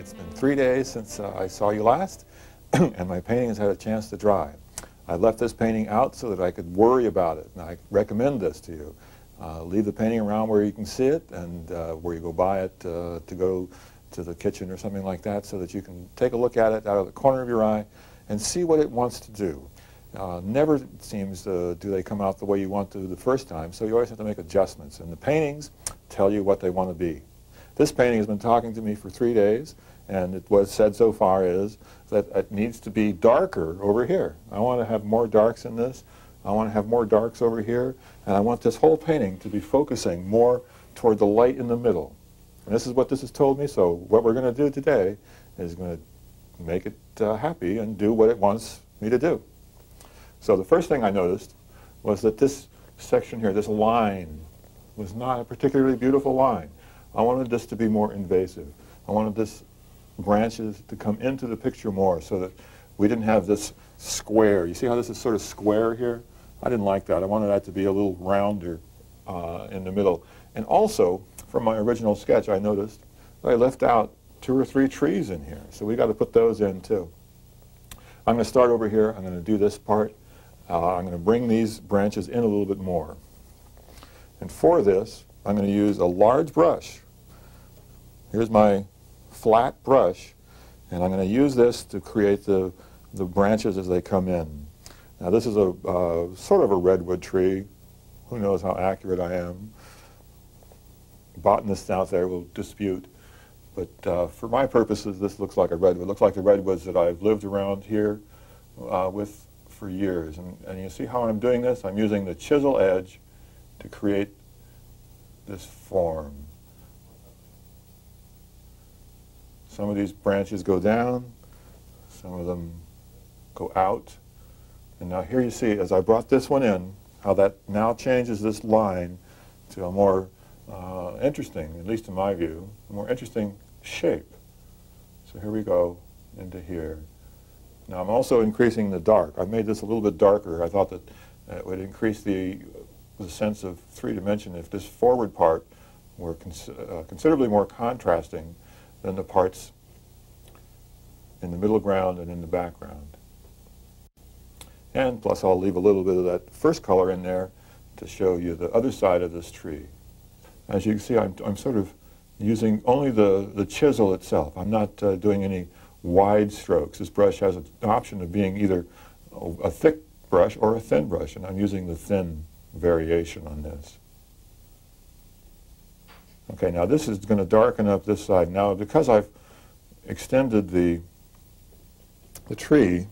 It's been 3 days since I saw you last, and my painting has had a chance to dry. I left this painting out so that I could worry about it, and I recommend this to you. Leave the painting around where you can see it and where you go buy it to go to the kitchen or something like that, so that you can take a look at it out of the corner of your eye and see what it wants to do. Never seems do they come out the way you want to the first time, so you always have to make adjustments, and the paintings tell you what they want to be. This painting has been talking to me for 3 days, and it was said so far is that it needs to be darker over here. I want to have more darks in this, I want to have more darks over here, and I want this whole painting to be focusing more toward the light in the middle. And this is what this has told me, so what we're going to do today is going to make it happy and do what it wants me to do. So the first thing I noticed was that this section here, this line, was not a particularly beautiful line. I wanted this to be more invasive. I wanted this branches to come into the picture more so that we didn't have this square. You see how this is sort of square here? I didn't like that. I wanted that to be a little rounder in the middle. And also, from my original sketch, I noticed I left out 2 or 3 trees in here. So we got to put those in too. I'm going to start over here. I'm going to do this part. I'm going to bring these branches in a little bit more. And for this, I'm going to use a large brush. Here's my flat brush, and I'm going to use this to create the branches as they come in. Now this is a sort of a redwood tree. Who knows how accurate I am? Botanists out there will dispute. But for my purposes, this looks like a redwood. It looks like the redwoods that I've lived around here with for years. And you see how I'm doing this? I'm using the chisel edge to create this form. Some of these branches go down, some of them go out. And now here you see, as I brought this one in, how that now changes this line to a more interesting, at least in my view, a more interesting shape. So here we go into here. Now I'm also increasing the dark. I've made this a little bit darker. I thought that it would increase the sense of three-dimension if this forward part were considerably more contrasting than the parts in the middle ground and in the background. And plus I'll leave a little bit of that first color in there to show you the other side of this tree. As you can see, I'm sort of using only the chisel itself. I'm not doing any wide strokes. This brush has an option of being either a thick brush or a thin brush, and I'm using the thin variation on this. Okay, now this is going to darken up this side. Now, because I've extended the tree,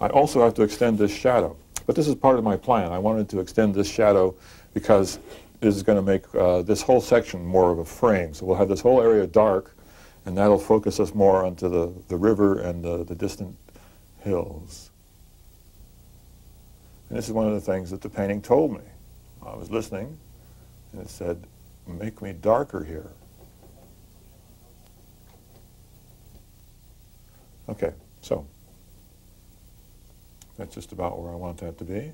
I also have to extend this shadow. But this is part of my plan. I wanted to extend this shadow because this is going to make this whole section more of a frame. So we'll have this whole area dark, and that'll focus us more onto the river and the distant hills. And this is one of the things that the painting told me. I was listening, and it said, make me darker here. Okay, so that's just about where I want that to be.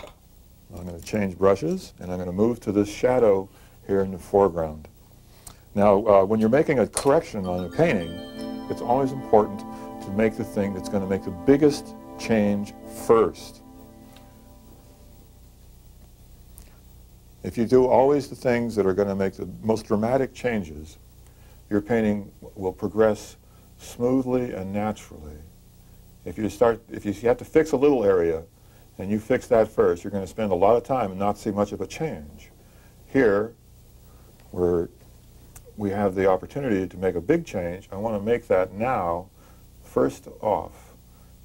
I'm going to change brushes, and I'm going to move to this shadow here in the foreground. Now, when you're making a correction on a painting, it's always important to make the thing that's going to make the biggest change first. If you do always the things that are going to make the most dramatic changes, your painting will progress smoothly and naturally. If you have to fix a little area, and you fix that first, you're going to spend a lot of time and not see much of a change. Here, where we have the opportunity to make a big change, I want to make that now first off,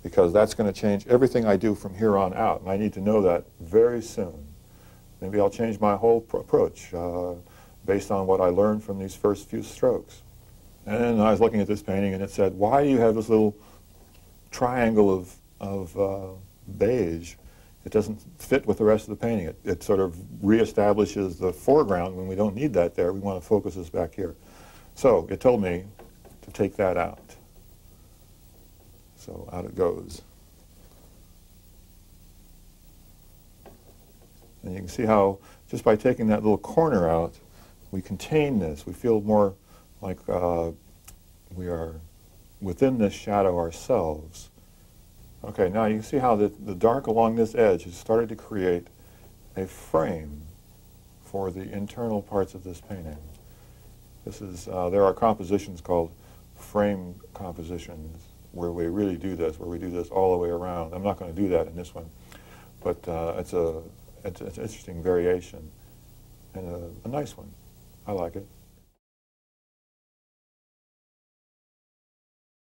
because that's going to change everything I do from here on out, and I need to know that very soon. Maybe I'll change my whole approach based on what I learned from these first few strokes. And I was looking at this painting, and it said, why do you have this little triangle of beige? It doesn't fit with the rest of the painting. It sort of reestablishes the foreground when we don't need that there. We want to focus this back here. So it told me to take that out. So out it goes. And you can see how just by taking that little corner out, we contain this. We feel more like we are within this shadow ourselves. Okay, now you see how the dark along this edge has started to create a frame for the internal parts of this painting. This is, there are compositions called frame compositions where we really do this, where we do this all the way around. I'm not going to do that in this one, but it's an interesting variation and a nice one. I like it.